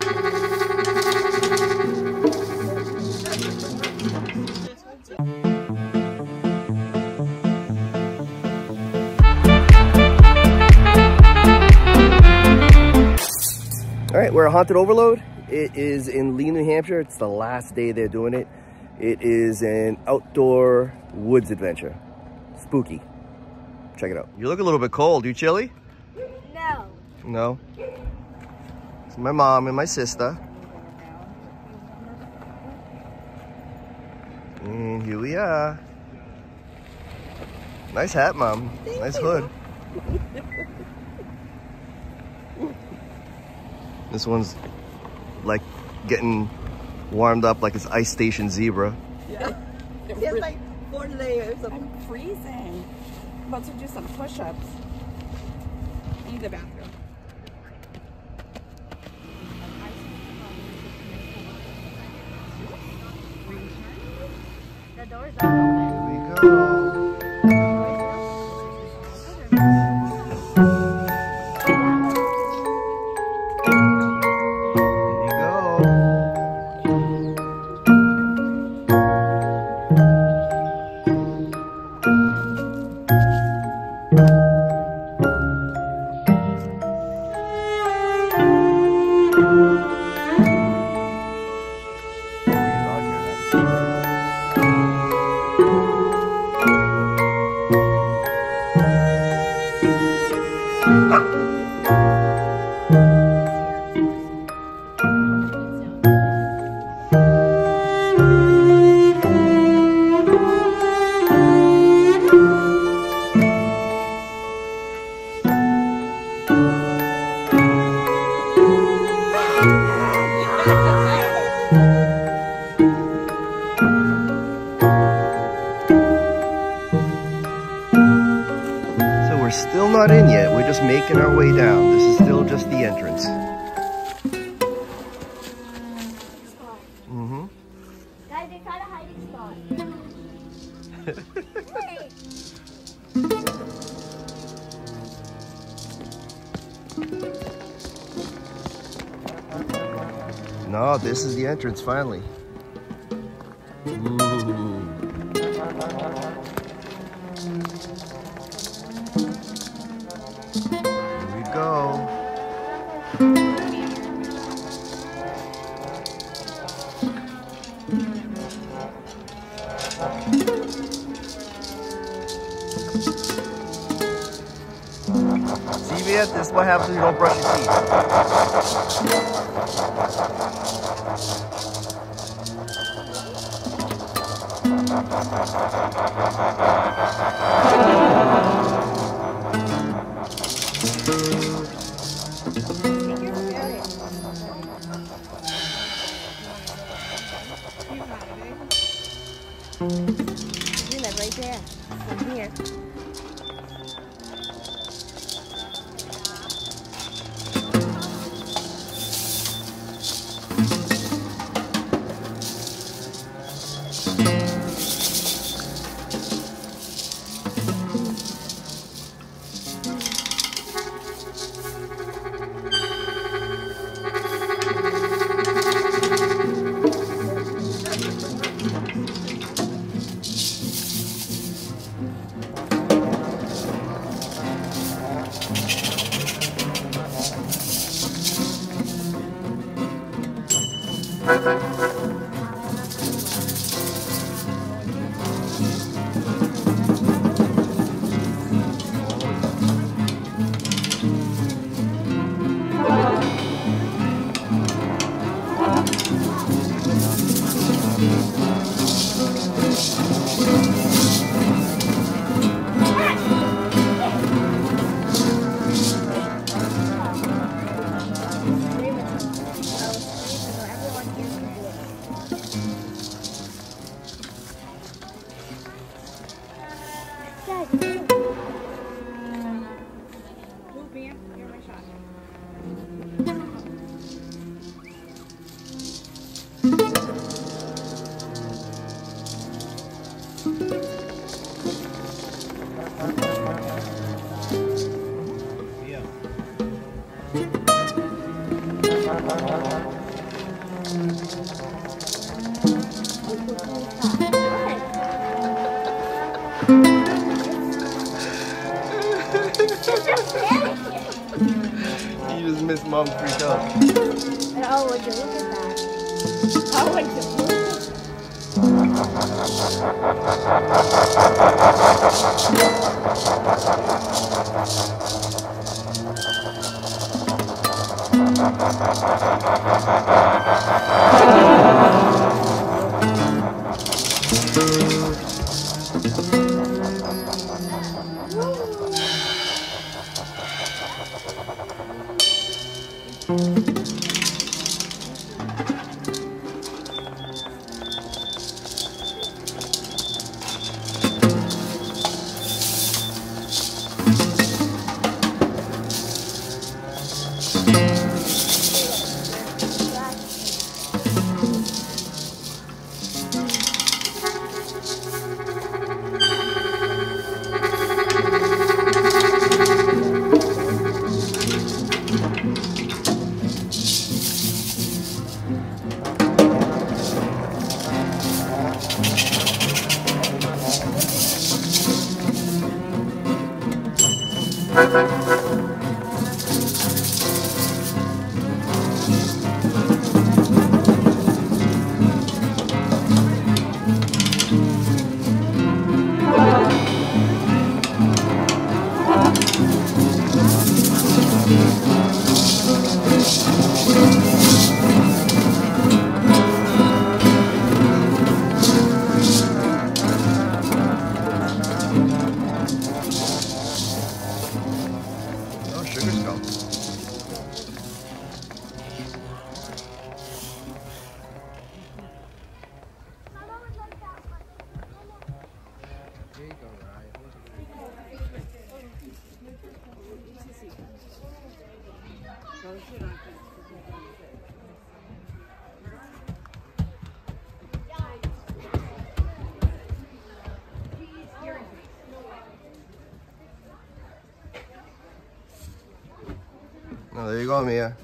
All right, we're at Haunted Overload. It is in Lee, New Hampshire. It's the last day they're doing it. It is an outdoor woods adventure. Spooky. Check it out. You look a little bit cold. You chilly? No. No? It's my mom and my sister. And here we are. Nice hat, Mom. Nice hood. This one's like getting warmed up like it's Ice Station Zebra. Yeah. There's like 4 layers of... I'm freezing. I'm about to do some push-ups. I need the bathroom. The door's not open. Here we go. We're still not in yet, we're just making our way down. This is still just the entrance. Mm-hmm. Guys, they found a hiding spot. No, this is the entrance finally. This is what happens if you don't brush your teeth. You live right there. From here. You just missed Mom's free cup. And oh, would you look at that? Oh, would Oh, there you go, Mia.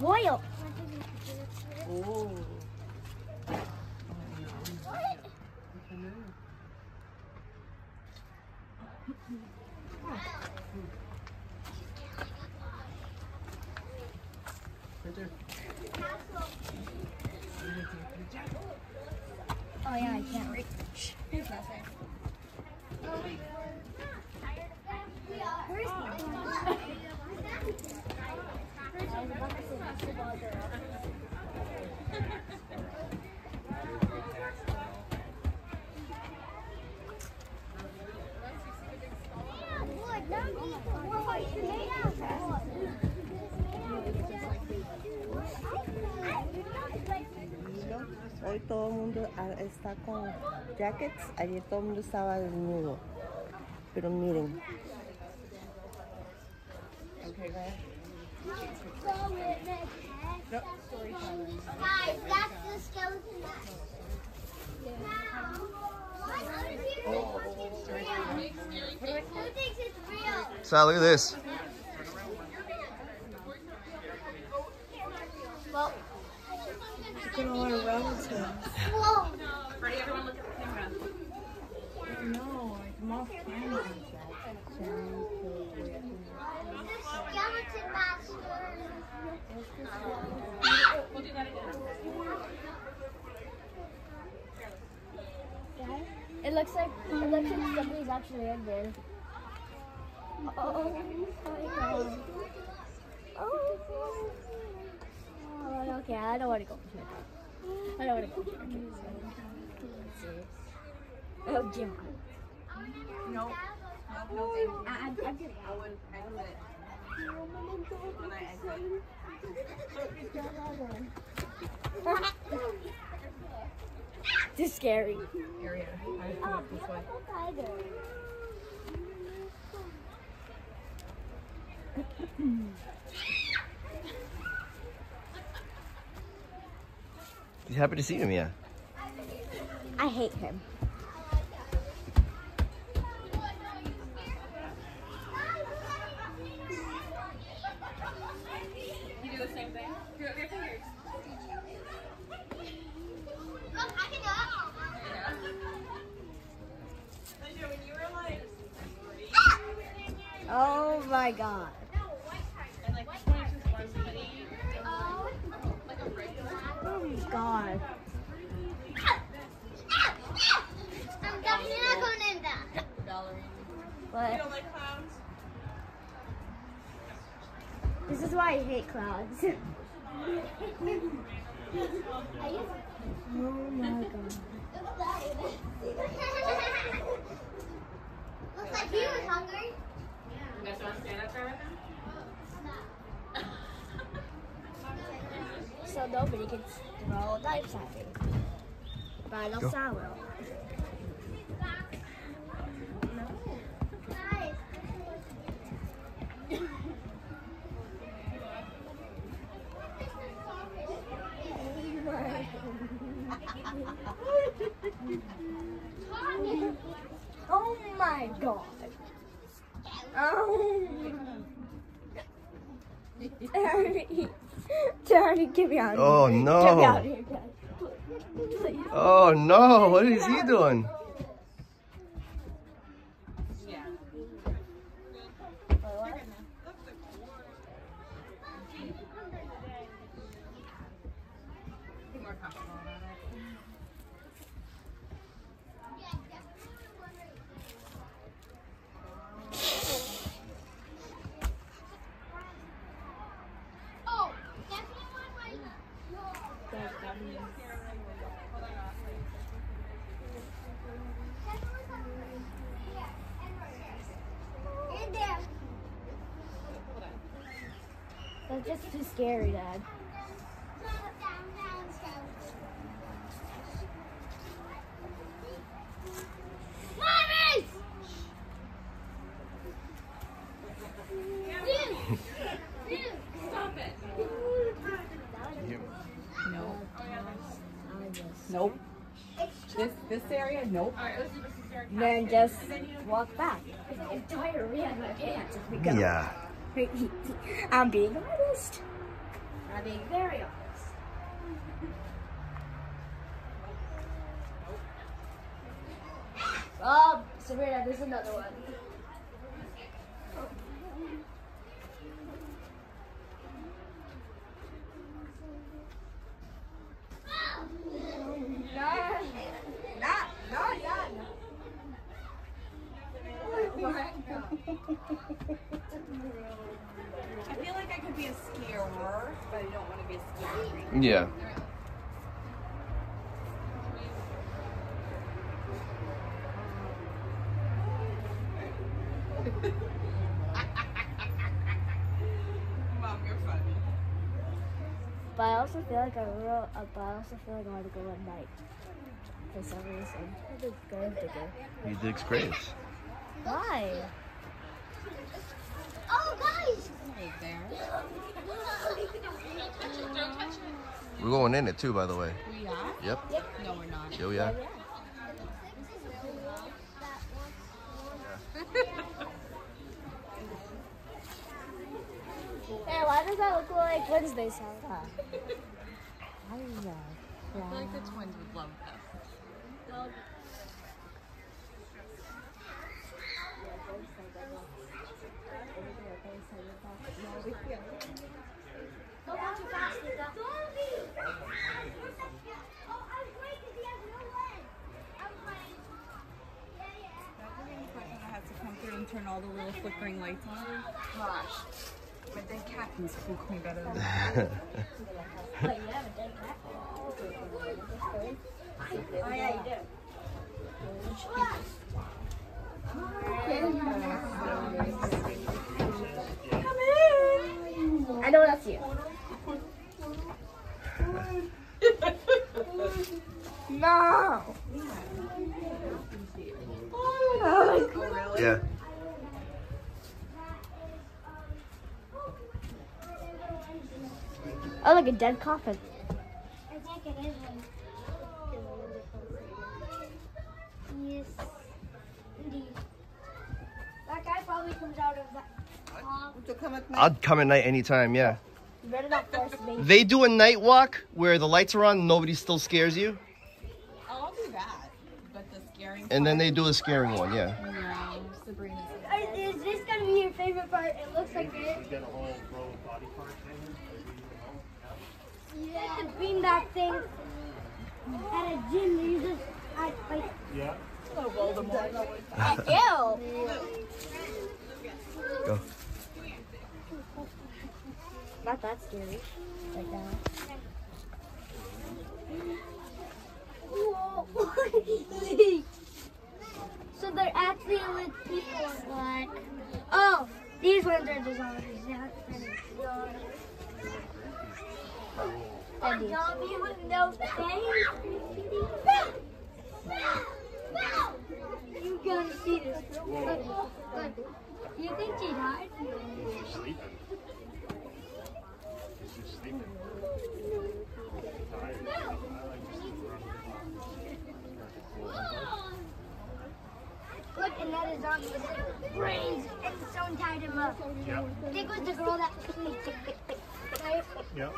Boil. Oh. What? Right there. Oh yeah, I can't reach. Here's my thing. Where's my thing? Hoy todo el mundo está con jackets, ayer todo el mundo estaba desnudo, pero miren. Guys, that's the skeleton mask. Now, who thinks it's real? So look at this. Well, I don't want to run with him. Whoa! Ready, everyone, look at the camera. No, I'm all fine with that. Skeleton master. Ah! We'll do that again. It looks like somebody's actually in there. Oh, okay, I don't want to go. I don't want to go. Oh, Jim. No. No, I'm good. I would let it. Oh my God, This is scary. Area. I have to look this way. You happy to see him, yeah? I hate him. You do the same thing. Through your fingers. Look, I can go. When you were like 3. Oh my god. God. I'm definitely not going in there. What? You don't like clowns? This is why I hate clowns. Oh my god. Looks like he was hungry. You guys want to stand up there right now? No. So nobody can throw knives at me. But I don't sound well. Oh my god. Oh my god. Daddy, get me out of here. Oh no. Get me out of here, Daddy. Please. Oh no, what is he doing? Yeah. That's just too scary, Dad. Mommy! Stop it. No. Nope. This area, nope. Then just walk back. I have diarrhea in my pants if we go. Yeah. I'm being honest. I'm being very honest. Oh, Sabrina, there's another one. I feel like I could be a skier, but I don't want to be a skier. Yeah. Mom, you're funny. But I also feel like I want to go at night for some reason. I think it's going to do. You dig craves. Why? Oh, guys! Right there. Don't touch it. We're going in it too, by the way. We are? Yep. No, we're not. Oh, yeah. Hey, why does that look like Wednesday Santa? I don't know. I feel like the twins would love this. Turn all the little flickering lights on. Gosh. My dead cat can spook me better than that. Oh, you have a dead cat? Oh, yeah, you do. Come in! I know that's you. No. Oh, really? Yeah. Oh, like a dead coffin. I think it is one. Yes, indeed. That guy probably comes out of that. I'd come at night anytime, yeah. You better not force me. They do a night walk where the lights are on and nobody still scares you. Oh, I'll do that. But the scaring part. And then they do a scaring one, yeah. Is this going to be your favorite part? It looks like it. She's got a whole row of body parts in here. Yeah. It's a beanbag thing at a gym that uses ice spikes. Yeah. Oh, Voldemort. Ew. Go. Not that scary. Right now. Whoa. So they're actually with people like... Oh, these ones are dissolved. A zombie with no face? You gotta see this. Good. Do you think she died? She's sleeping. She's sleeping. Look, and that is zombie with like brains and someone tied him up. Yep. I think it was the girl that sneaked it. Right? Yep.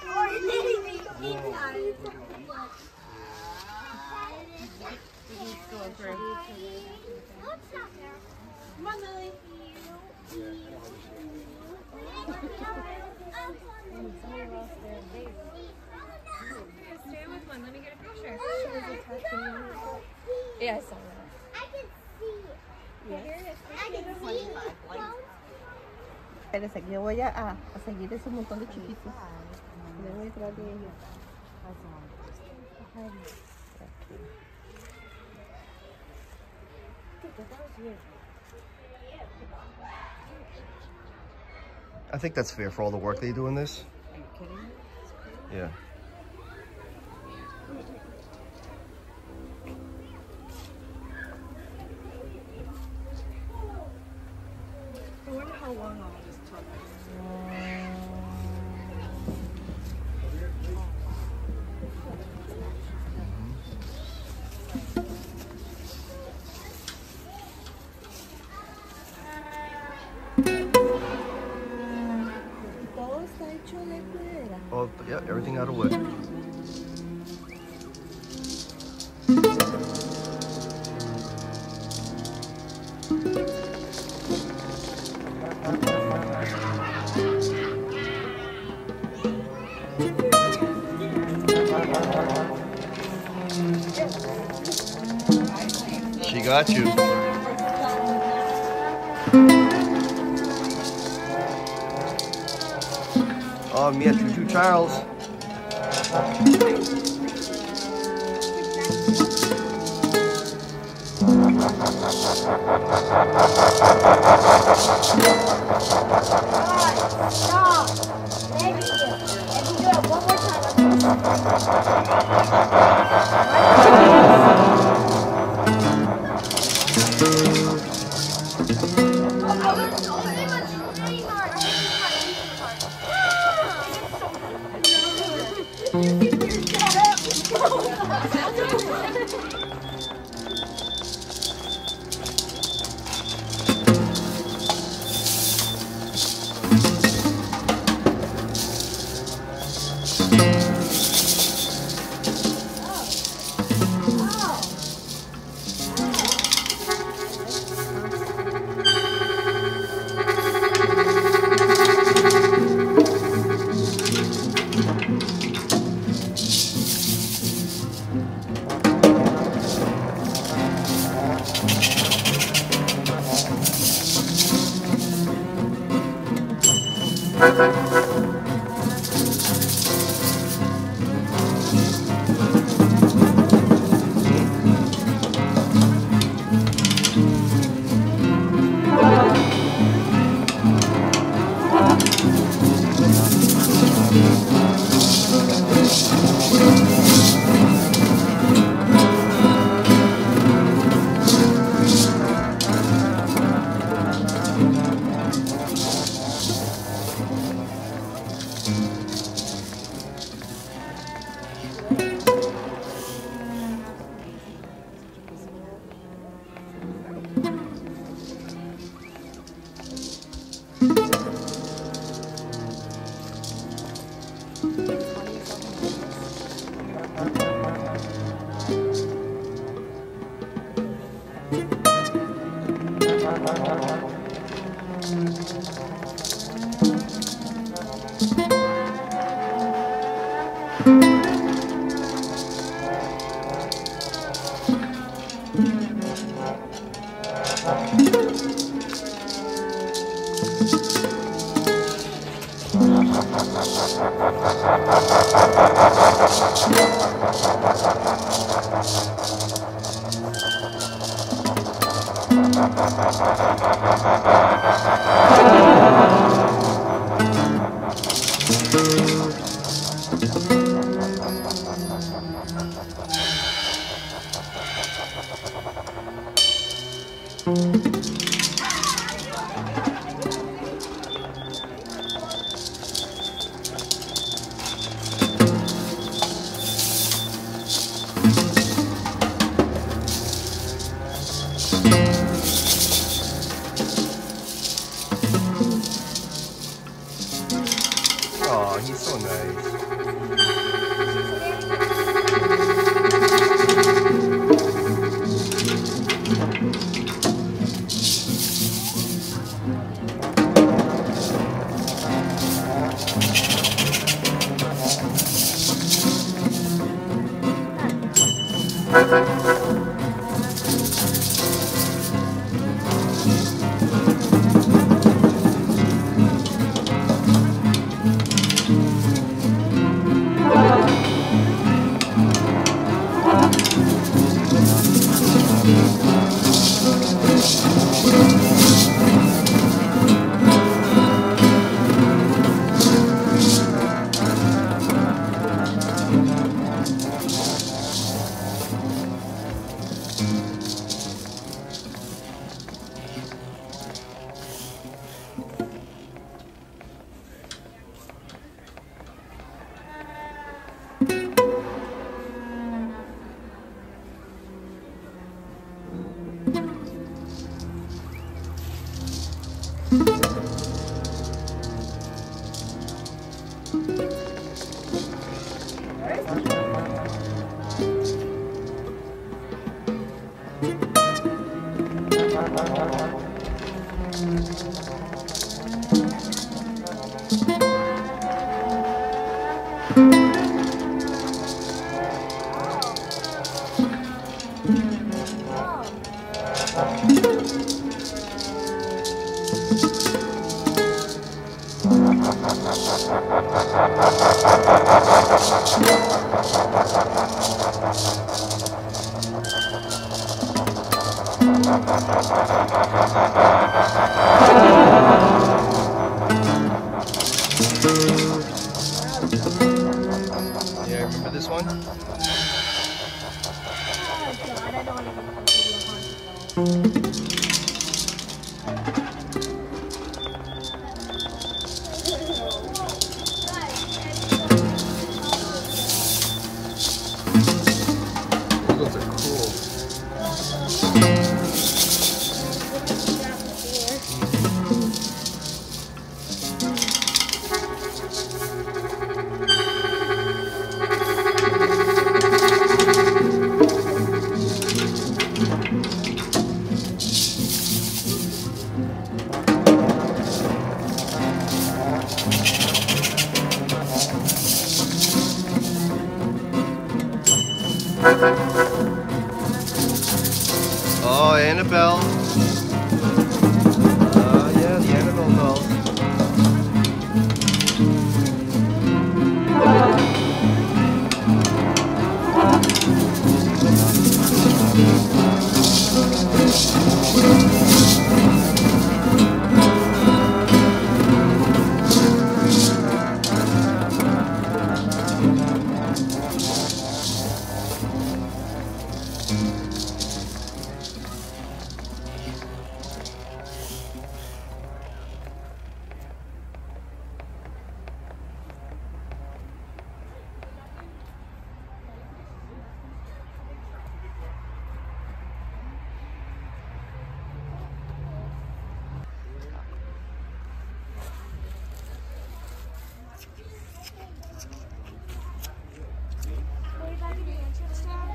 Stay with one. Let me get a picture. Yeah, I saw that. I can see. Yes. I can see. Espera, yo voy a seguir ese montón de chiquitos. Le voy a entrar de ellos. I think that's fair for all the work they do in this. Are you kidding me? Yeah. I wonder how long all this took. Oh, yeah, everything out of wood. She got you. Oh, yeah, Choo-choo Charles.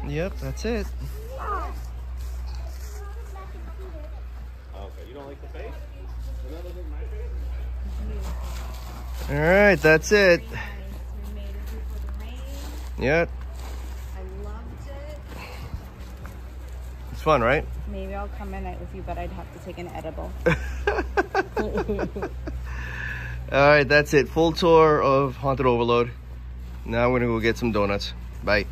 Yep, that's it. Okay, you don't like the face? You don't like my face? All right, that's it. Yep. I loved it. It's fun, right? Maybe I'll come at night with you, but I'd have to take an edible. All right, that's it. Full tour of Haunted Overload. Now we're gonna go get some donuts. Bye.